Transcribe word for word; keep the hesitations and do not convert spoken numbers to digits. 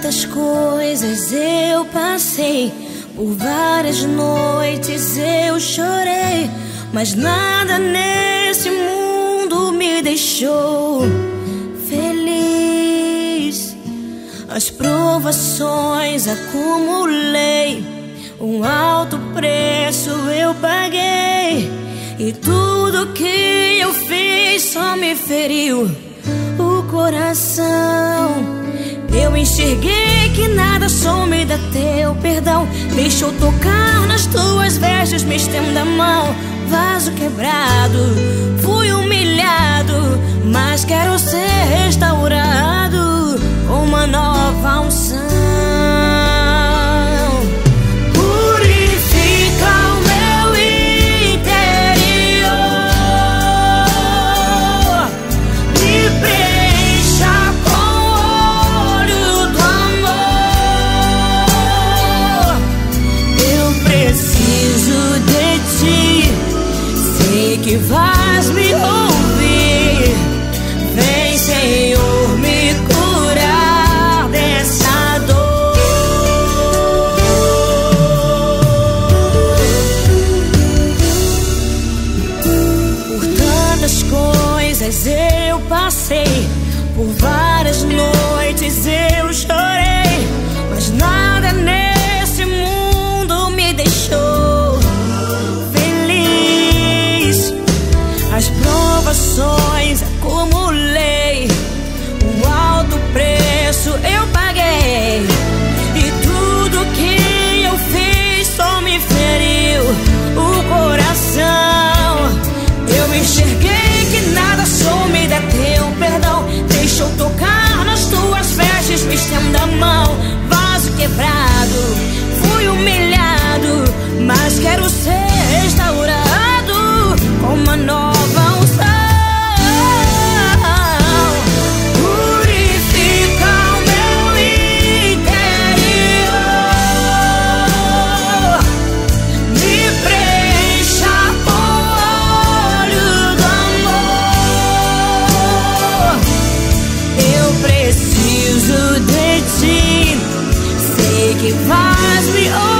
tantas coisas eu passei, por várias noites eu chorei, mas nada nesse mundo me deixou feliz. As provações acumulei, um alto preço eu paguei, e tudo que eu fiz só me feriu o coração. Eu enxerguei que nada some da teu perdão. Deixa eu tocar nas tuas vestes, me estenda a mão. Vaso quebrado, fui humilhado, mas quero ser restaurado com uma nova unção. Que vais me ouvir, vem Senhor me curar dessa dor. Por tantas coisas eu passei, por várias noites eu chorei, mas nada nesse mundo me deixou. As provações acumulei, um alto preço eu paguei, e tudo que eu fiz só me feriu o coração. Eu enxerguei que nada some da teu perdão. Deixa eu tocar nas tuas vestes, me estenda a mão. Vaso quebrado, fui humilhado, mas quero ser restaurado com uma nova. Preciso de ti, sei que vais me ouvir.